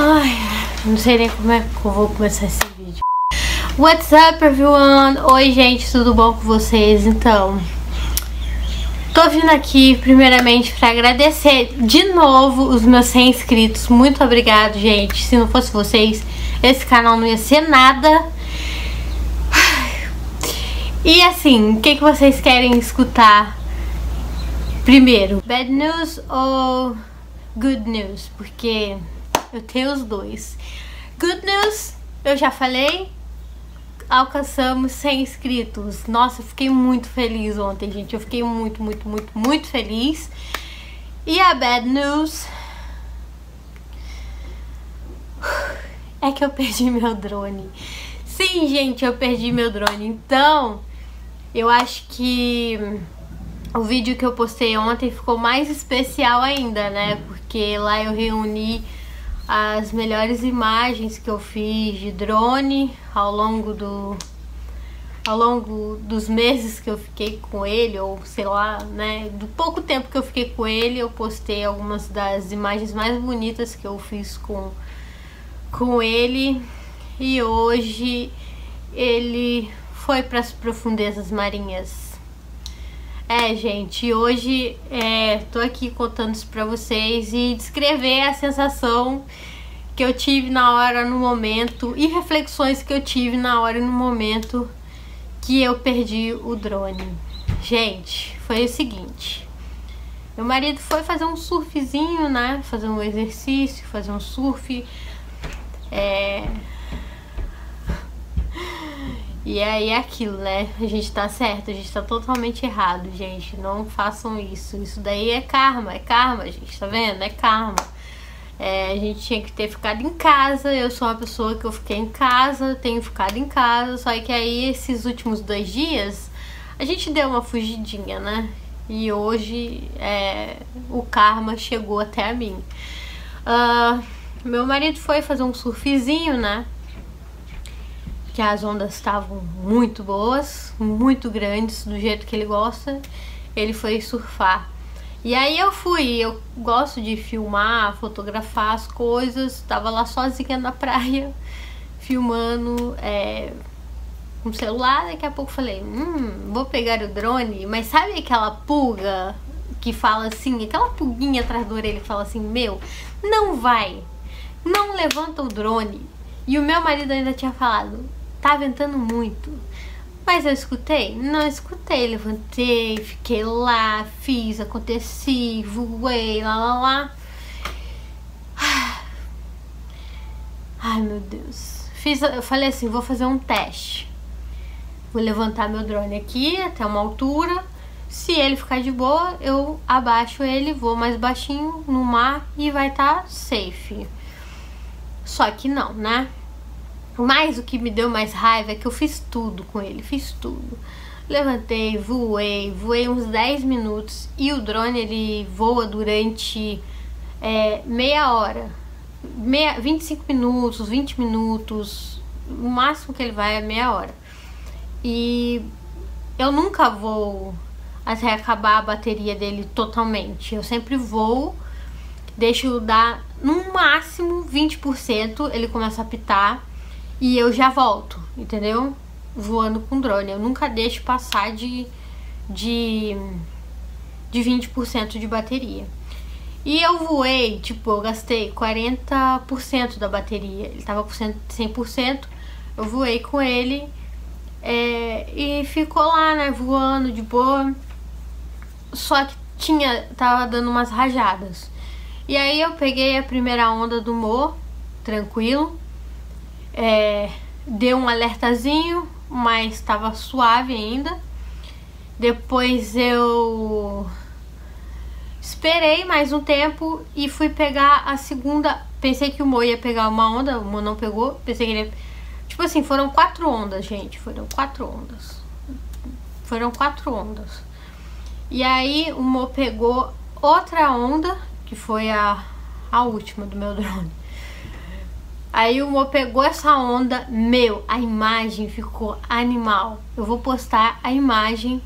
Ai, não sei nem como é que eu vou começar esse vídeo. What's up, everyone? Oi, gente, tudo bom com vocês? Então, tô vindo aqui primeiramente pra agradecer de novo os meus 100 inscritos. Muito obrigado, gente. Se não fosse vocês, esse canal não ia ser nada. E assim, o que, que vocês querem escutar primeiro? Bad news ou good news? Porque eu tenho os dois. Good news, eu já falei. Alcançamos 100 inscritos. Nossa, eu fiquei muito feliz ontem, gente. Eu fiquei muito feliz. E a bad news é que eu perdi meu drone. Sim, gente, eu perdi meu drone. Então, eu acho que o vídeo que eu postei ontem ficou mais especial ainda, né? Porque lá eu reuni as melhores imagens que eu fiz de drone ao longo dos meses que eu fiquei com ele, ou sei lá, né, do pouco tempo que eu fiquei com ele. Eu postei algumas das imagens mais bonitas que eu fiz com ele, e hoje ele foi para as profundezas marinhas. É, gente, hoje tô aqui contando isso pra vocês e descrever a sensação que eu tive na hora, no momento, e reflexões que eu tive na hora e no momento que eu perdi o drone. Gente, foi o seguinte: meu marido foi fazer um surfzinho, né? Fazer um exercício, fazer um surf. E aí é aquilo, né? A gente tá certo, a gente tá totalmente errado, gente. Não façam isso. Isso daí é karma, gente, tá vendo? É karma. É, a gente tinha que ter ficado em casa. Eu sou uma pessoa que eu fiquei em casa, tenho ficado em casa. Só que aí esses últimos 2 dias a gente deu uma fugidinha, né? E hoje o karma chegou até a mim. Meu marido foi fazer um surfzinho, né? Que as ondas estavam muito boas, muito grandes, do jeito que ele gosta. Ele foi surfar. E aí eu fui, eu gosto de filmar, fotografar as coisas. Tava lá sozinha na praia, filmando um celular. Daqui a pouco falei, vou pegar o drone. Mas sabe aquela pulga que fala assim, aquela pulguinha atrás da orelha que fala assim, meu, não vai, não levanta o drone. E o meu marido ainda tinha falado, tá ventando muito. Mas eu escutei? Não escutei. Levantei, fiquei lá, fiz, aconteci, voei, lá. Ai, meu Deus. Eu falei assim, vou fazer um teste. Vou levantar meu drone aqui até uma altura. Se ele ficar de boa, eu abaixo ele, vou mais baixinho no mar e vai estar safe. Só que não, né? Mas o que me deu mais raiva é que eu fiz tudo com ele, fiz tudo. Levantei, voei uns 10 minutos e o drone ele voa durante meia hora, 25 minutos, 20 minutos, o máximo que ele vai é meia hora. E eu nunca voo até acabar a bateria dele totalmente, eu sempre voo, deixo dar no máximo 20%, ele começa a apitar. E eu já volto, entendeu? Voando com drone. Eu nunca deixo passar de 20% de bateria. E eu voei, tipo, eu gastei 40% da bateria. Ele tava com 100%. Eu voei com ele. E ficou lá, né? Voando de boa. Só que tava dando umas rajadas. E aí eu peguei a primeira onda do Mo, tranquilo. Deu um alertazinho, mas estava suave ainda. Depois eu esperei mais um tempo e fui pegar a segunda. Pensei que o Mo ia pegar uma onda, o Mo não pegou. Pensei que ele ia... Tipo assim, foram 4 ondas, gente. Foram quatro ondas. E aí o Mo pegou outra onda, que foi a última do meu drone. Aí o Mo pegou essa onda, meu, a imagem ficou animal. Eu vou postar a imagem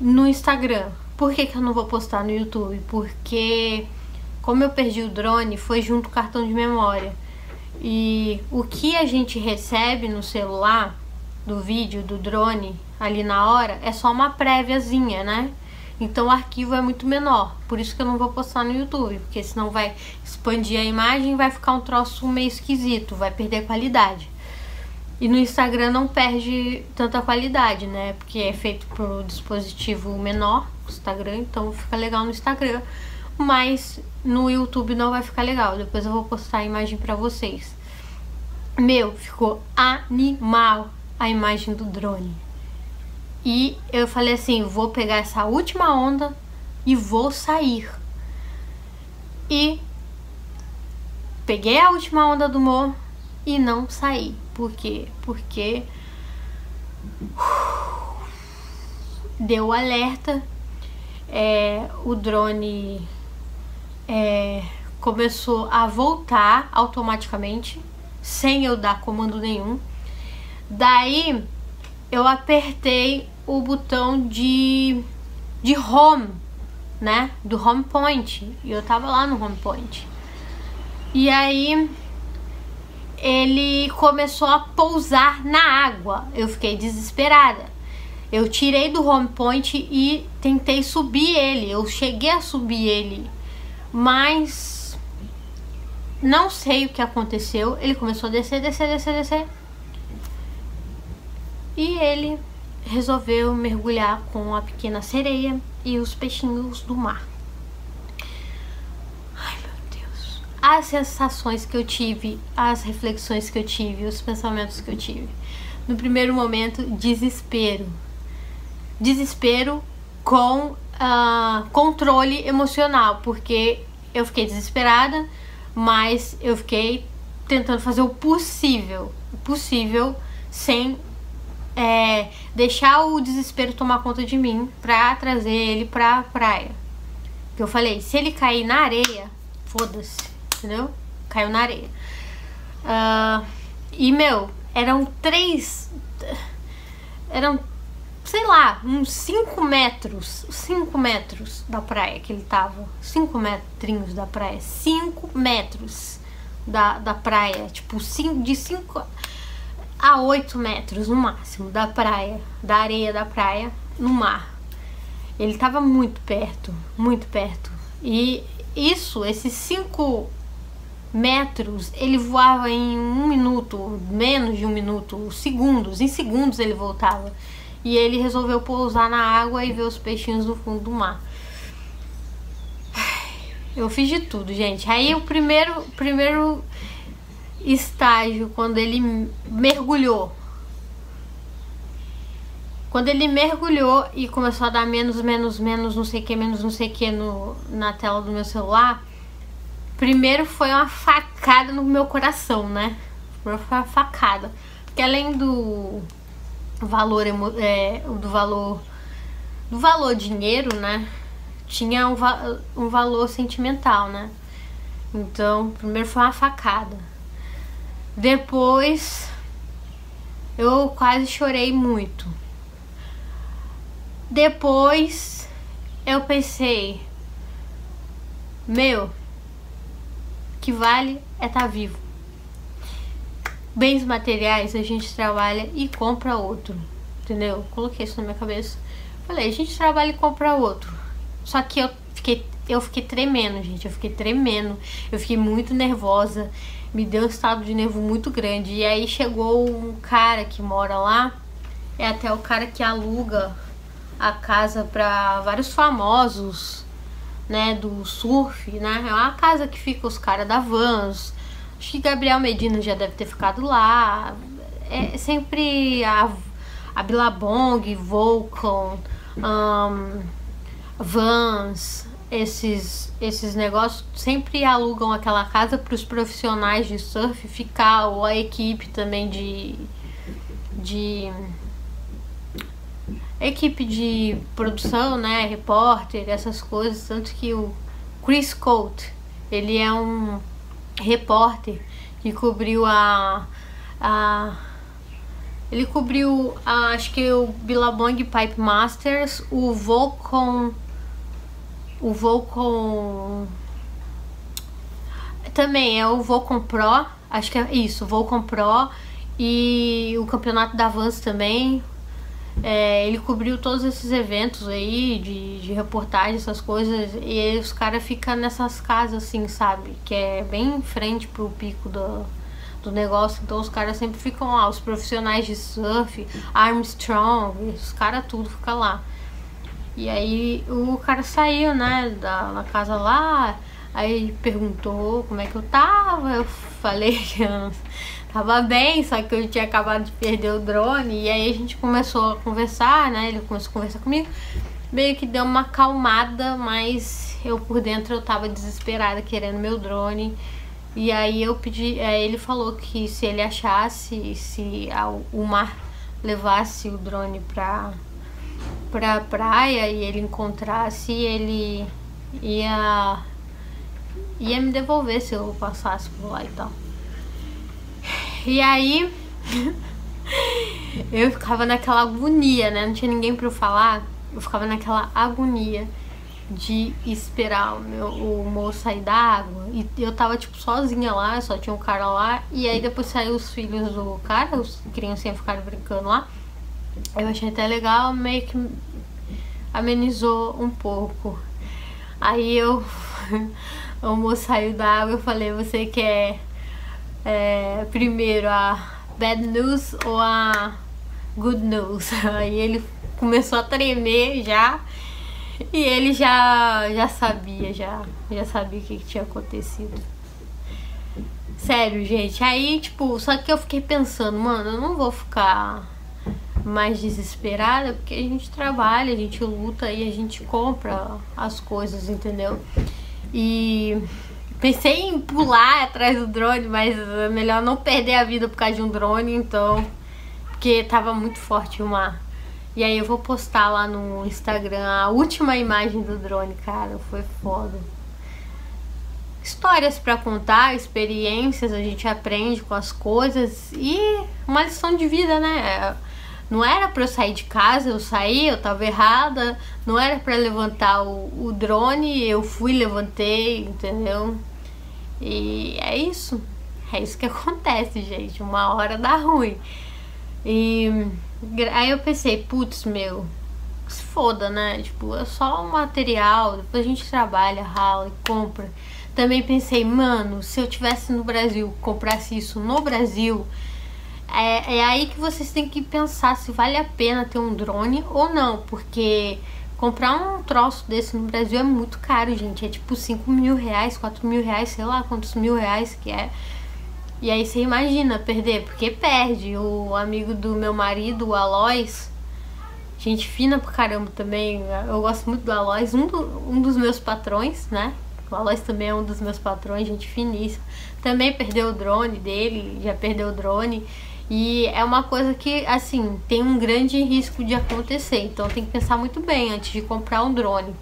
no Instagram. Por que que eu não vou postar no YouTube? Porque Como eu perdi o drone, foi junto com o cartão de memória. E o que a gente recebe no celular, do vídeo, do drone, ali na hora, é só uma préviazinha, né? Então o arquivo é muito menor. Por isso que eu não vou postar no YouTube, porque senão vai expandir a imagem e vai ficar um troço meio esquisito, vai perder a qualidade. E no Instagram não perde tanta qualidade, né? Porque é feito por um dispositivo menor, o Instagram, então fica legal no Instagram. Mas no YouTube não vai ficar legal. Depois eu vou postar a imagem pra vocês. Meu, ficou animal a imagem do drone. E eu falei assim, vou pegar essa última onda e vou sair. E peguei a última onda do morro e não saí. Por quê? Porque deu o alerta, o drone começou a voltar automaticamente, sem eu dar comando nenhum. Daí eu apertei o botão de home, né, do home point, e eu tava lá no home point. E aí ele começou a pousar na água. Eu fiquei desesperada. Eu tirei do home point e tentei subir ele. Eu cheguei a subir ele, mas não sei o que aconteceu. Ele começou a descer, descer, descer, descer. E ele resolveu mergulhar com a pequena sereia e os peixinhos do mar. As sensações que eu tive, as reflexões que eu tive, os pensamentos que eu tive. No primeiro momento, desespero. Desespero com controle emocional, porque eu fiquei desesperada, mas eu fiquei tentando fazer o possível sem deixar o desespero tomar conta de mim, pra trazer ele pra praia. Eu falei, se ele cair na areia, foda-se. Entendeu? Caiu na areia. E, meu, eram três... Eram, sei lá, uns 5 metros. 5 metros da praia que ele tava. 5 metrinhos da praia. 5 metros da praia. Tipo, de 5 a 8 metros, no máximo, da praia. Da areia da praia, no mar. Ele tava muito perto. Muito perto. E isso, esses 5... metros, ele voava em 1 minuto, menos de 1 minuto, segundos, em segundos ele voltava. E ele resolveu pousar na água e ver os peixinhos no fundo do mar. Eu fiz de tudo, gente. Aí o primeiro estágio, quando ele mergulhou. Quando ele mergulhou e começou a dar menos, menos, menos, não sei o que, menos, não sei o que na tela do meu celular. Primeiro foi uma facada no meu coração, né? Foi uma facada. Porque além do valor dinheiro, né? Tinha um valor sentimental, né? Então, primeiro foi uma facada. Depois, eu quase chorei muito. Depois, eu pensei... Meu... que vale é estar vivo. Bens materiais a gente trabalha e compra outro, entendeu? Coloquei isso na minha cabeça. Falei, a gente trabalha e compra outro. Só que eu fiquei tremendo, gente. Eu fiquei tremendo. Eu fiquei muito nervosa. Me deu um estado de nervo muito grande. E aí chegou um cara que mora lá. É até o cara que aluga a casa para vários famosos, né, do surf, né? É uma casa que fica os caras da Vans. Acho que Gabriel Medina já deve ter ficado lá. É sempre a Billabong, Volcom, Vans, esses negócios sempre alugam aquela casa para os profissionais de surf ficar, ou a equipe também de produção, né, repórter, essas coisas. Tanto que o Chris Colt, ele é um repórter que cobriu acho que o Billabong Pipe Masters, o Volcom também é o Volcom Pro, acho que é isso, Volcom Pro, e o campeonato da Vans também. É, ele cobriu todos esses eventos aí de reportagem, essas coisas, e aí os caras ficam nessas casas assim, sabe, que é bem em frente pro pico do negócio, então os caras sempre ficam lá, os profissionais de surf, Armstrong, os caras tudo fica lá. E aí o cara saiu, né, da casa lá, aí perguntou como é que eu tava, eu falei que tava bem, só que eu tinha acabado de perder o drone. E aí a gente começou a conversar, né? Ele começou a conversar comigo. Meio que deu uma acalmada, mas eu por dentro eu tava desesperada, querendo meu drone. E aí eu pedi, aí ele falou que se ele achasse, se o mar levasse o drone pra praia e ele encontrasse, ele ia me devolver se eu passasse por lá e tal. E aí, eu ficava naquela agonia, né? Não tinha ninguém pra eu falar. Eu ficava naquela agonia de esperar o moço sair da água. E eu tava, tipo, sozinha lá, só tinha um cara lá. E aí depois saiu os filhos do cara, os criancinhas ficaram brincando lá. Eu achei até legal, meio que amenizou um pouco. Aí o moço saiu da água, eu falei, você quer... primeiro a bad news ou a good news? Aí ele começou a tremer já, e ele já sabia o que tinha acontecido. Sério, gente. Aí, tipo, só que eu fiquei pensando, mano, eu não vou ficar mais desesperada, porque a gente trabalha, a gente luta e a gente compra as coisas, entendeu? E... pensei em pular atrás do drone, mas é melhor não perder a vida por causa de um drone, então... porque tava muito forte o mar. E aí eu vou postar lá no Instagram a última imagem do drone, cara, foi foda. Histórias pra contar, experiências, a gente aprende com as coisas e uma lição de vida, né? Não era pra eu sair de casa, eu saí, eu tava errada. Não era pra levantar o drone, eu fui, levantei, entendeu? E é isso que acontece, gente, uma hora dá ruim. E aí eu pensei, putz, meu, se foda, né, tipo, é só um material, depois a gente trabalha, rala e compra. Também pensei, mano, se eu tivesse no Brasil, comprasse isso no Brasil, é aí que vocês têm que pensar se vale a pena ter um drone ou não, porque... comprar um troço desse no Brasil é muito caro, gente. É tipo 5 mil reais, 4 mil reais, sei lá quantos mil reais que é. E aí você imagina perder, porque perde. O amigo do meu marido, o Aloys, gente fina pra caramba também. Eu gosto muito do Aloys, um dos meus patrões, né? O Aloys também é um dos meus patrões, gente finíssima. Também perdeu o drone dele, já perdeu o drone. E é uma coisa que, assim, tem um grande risco de acontecer, então tem que pensar muito bem antes de comprar um drone.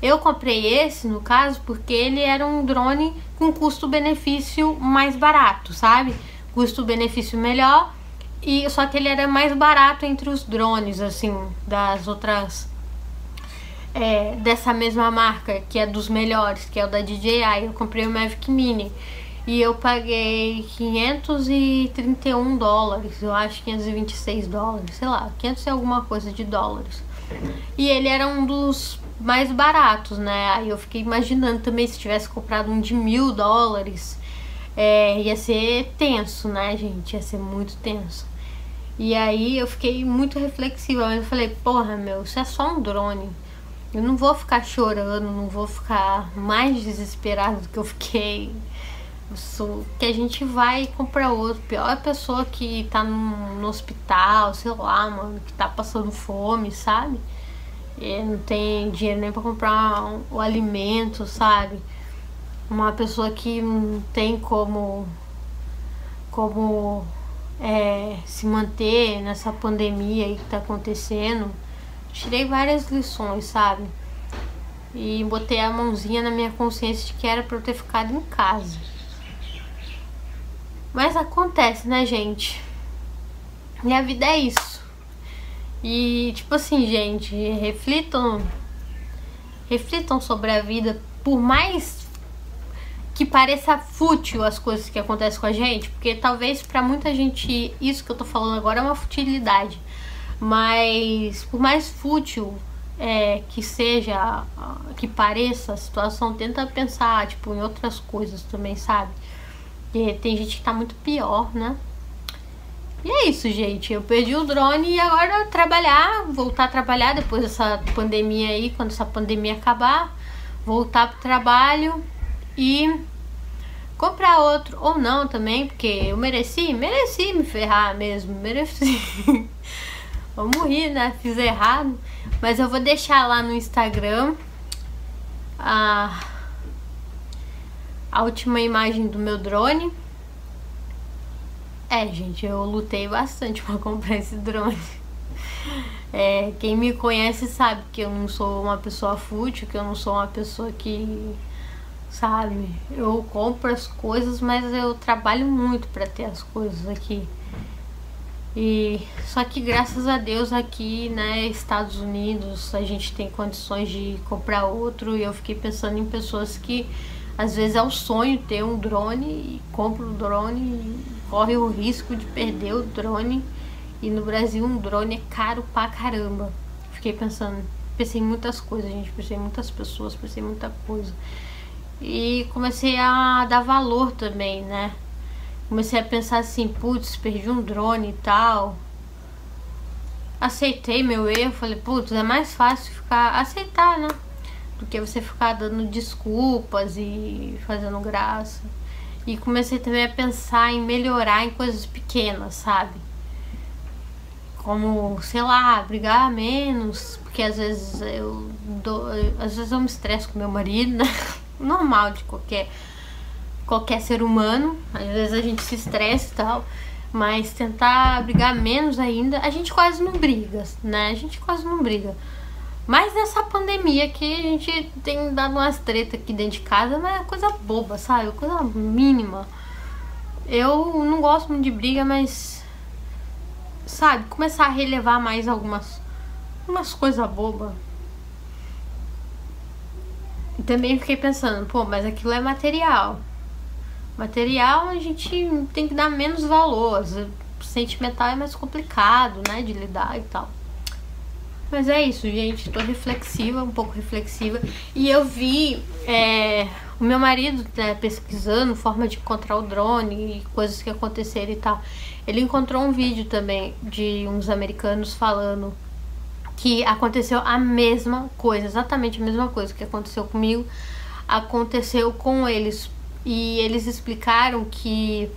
Eu comprei esse, no caso, porque ele era um drone com custo-benefício mais barato, sabe? Custo-benefício melhor, e só que ele era mais barato entre os drones, assim, das outras... dessa mesma marca, que é dos melhores, que é o da DJI. Eu comprei o Mavic Mini. E eu paguei 531 dólares, eu acho 526 dólares, sei lá, 500 e alguma coisa de dólares. E ele era um dos mais baratos, né? Aí eu fiquei imaginando também, se tivesse comprado um de 1000 dólares, ia ser tenso, né, gente? Ia ser muito tenso. E aí eu fiquei muito reflexiva, eu falei, porra, meu, isso é só um drone. Eu não vou ficar chorando, não vou ficar mais desesperado do que eu fiquei... que a gente vai comprar outro. Pior é a pessoa que tá no hospital, sei lá, mano, que tá passando fome, sabe? E não tem dinheiro nem pra comprar o alimento, sabe? Uma pessoa que não tem como se manter nessa pandemia aí que tá acontecendo. Tirei várias lições, sabe? E botei a mãozinha na minha consciência de que era pra eu ter ficado em casa. Mas acontece, né, gente? E a vida é isso. E, tipo assim, gente, reflitam sobre a vida. Por mais que pareça fútil as coisas que acontecem com a gente, porque talvez pra muita gente isso que eu tô falando agora é uma futilidade, mas por mais fútil que seja, que pareça a situação, tenta pensar tipo em outras coisas também, sabe? E tem gente que tá muito pior, né? E é isso, gente, eu perdi o drone e agora trabalhar, voltar a trabalhar depois dessa pandemia aí, quando essa pandemia acabar, voltar pro trabalho e comprar outro, ou não também, porque eu mereci me ferrar mesmo, mereci. Vou morrer, né? Fiz errado. Mas eu vou deixar lá no Instagram a última imagem do meu drone. É, gente, eu lutei bastante pra comprar esse drone. Quem me conhece sabe que eu não sou uma pessoa fútil, que eu não sou uma pessoa que... Sabe? Eu compro as coisas, mas eu trabalho muito pra ter as coisas aqui. E só que graças a Deus aqui, né, Estados Unidos, a gente tem condições de comprar outro. E eu fiquei pensando em pessoas que às vezes é um sonho ter um drone e compra o drone e corre o risco de perder o drone. E no Brasil um drone é caro pra caramba. Fiquei pensando, pensei em muitas coisas, gente, pensei em muitas pessoas, pensei em muita coisa. E comecei a dar valor também, né? Comecei a pensar assim, putz, perdi um drone e tal. Aceitei meu erro, falei, putz, é mais fácil ficar aceitar, né? Do que você ficar dando desculpas e fazendo graça. E comecei também a pensar em melhorar em coisas pequenas, sabe? Como, sei lá, brigar menos, porque às vezes eu me estresso com meu marido, né? Normal de qualquer ser humano, às vezes a gente se estressa e tal, mas tentar brigar menos ainda. A gente quase não briga, né? A gente quase não briga, mas nessa pandemia que a gente tem dado umas tretas aqui dentro de casa, mas é coisa boba, sabe? Coisa mínima. Eu não gosto muito de briga, mas, sabe, começar a relevar mais algumas coisas bobas. E também fiquei pensando, pô, mas aquilo é material. Material a gente tem que dar menos valor. Sentimental é mais complicado, né, de lidar e tal. Mas é isso, gente. Tô reflexiva, um pouco reflexiva. E eu vi o meu marido, né, pesquisando forma de encontrar o drone e coisas que aconteceram e tal. Ele encontrou um vídeo também de uns americanos falando que aconteceu a mesma coisa, exatamente a mesma coisa que aconteceu comigo, aconteceu com eles. E eles explicaram que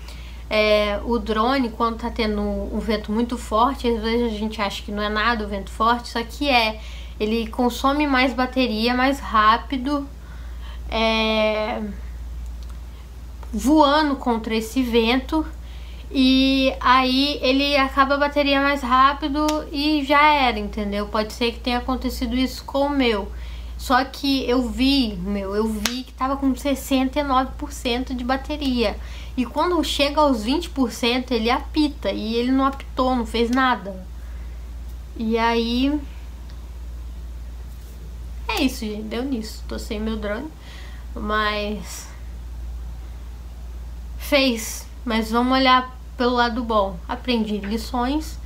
o drone, quando tá tendo um vento muito forte, às vezes a gente acha que não é nada o vento forte, só que ele consome mais bateria, mais rápido, voando contra esse vento, e aí ele acaba a bateria mais rápido e já era, entendeu? Pode ser que tenha acontecido isso com o meu. Só que eu vi que tava com 69% de bateria. E quando chega aos 20%, ele apita. E ele não apitou, não fez nada. E aí... É isso, gente. Deu nisso. Tô sem meu drone. Mas... Fez. Mas vamos olhar pelo lado bom. Aprendi lições.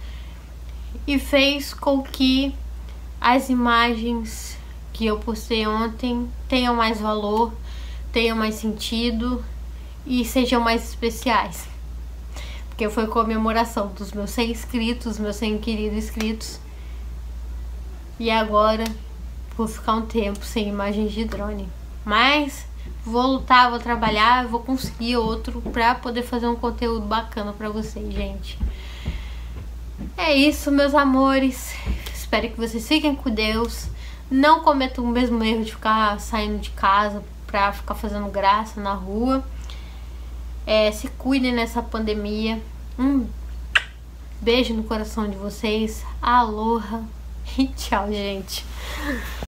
E fez com que as imagens que eu postei ontem tenham mais valor, tenham mais sentido e sejam mais especiais. Porque foi comemoração dos meus 100 inscritos, meus 100 queridos inscritos. E agora vou ficar um tempo sem imagens de drone. Mas vou lutar, vou trabalhar, vou conseguir outro pra poder fazer um conteúdo bacana pra vocês, gente. É isso, meus amores. Espero que vocês fiquem com Deus. Não cometa o mesmo erro de ficar saindo de casa pra ficar fazendo graça na rua. Se cuidem nessa pandemia. Um beijo no coração de vocês. Aloha e tchau, gente.